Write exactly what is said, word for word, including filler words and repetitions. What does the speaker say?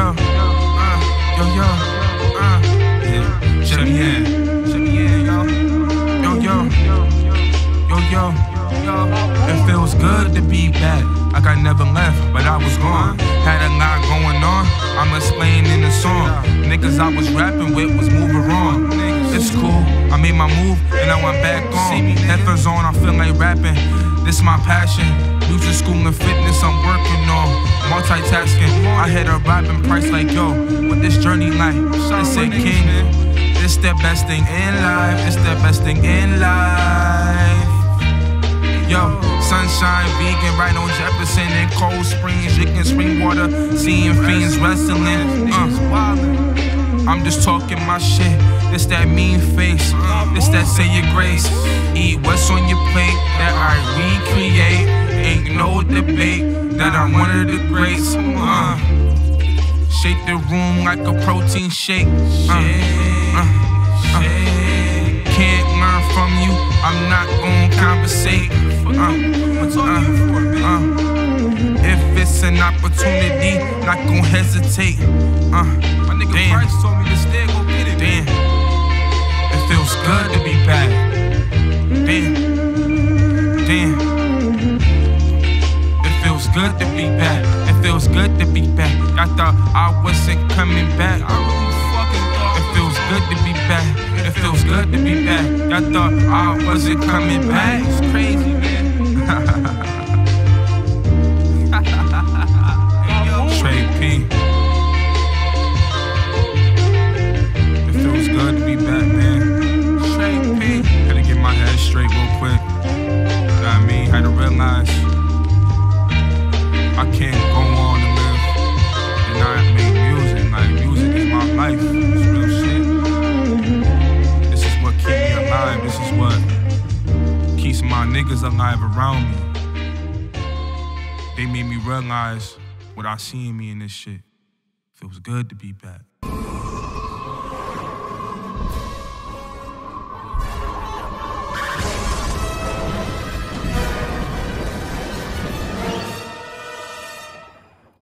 yo, uh, yo, yo, uh, yeah. Shut me in, shut me in, yo, yo, yo, yo, yo, yo. It feels good to be back, like I never left, but I was gone. Had a lot going on, I'm explaining in the song. Niggas I was rapping with was moving wrong. It's cool, I made my move, and now I'm back on. Headphones on, I feel like rapping. This my passion, music, school, and fitness I'm working on. Multitasking, I hit a rapping price like yo. What this journey like? I said king, it's the best thing in life. It's the best thing in life. Yo, sunshine, vegan, right on Jefferson and Cold Springs, drinking spring water, seeing fiends wrestling. Uh, I'm just talking my shit. This that mean face, this that say your grace. Eat what's on your plate that I recreate. Ain't no debate that I'm one of the greats. uh, Shake the room like a protein shake. uh, uh, uh, Can't learn from you, I'm not gon' conversate. uh, uh, uh, If it's an opportunity, not gon' hesitate. uh, My nigga Price told me to stay, go get it. Damn. Feels good to be back. Damn, damn. It feels good to be back. It feels good to be back. I thought I wasn't coming back. I really fucking thought it feels good to be back. It feels good to be back. I thought I wasn't coming back. It's crazy, man. Trey P. It feels good to be back, man. Straight real quick, you know what I mean? Had to realize I can't go on and live and not make music. Like, music is my life, it's real shit. This is what keeps me alive, this is what keeps my niggas alive around me. They made me realize what I see in me in this shit. Feels good to be back.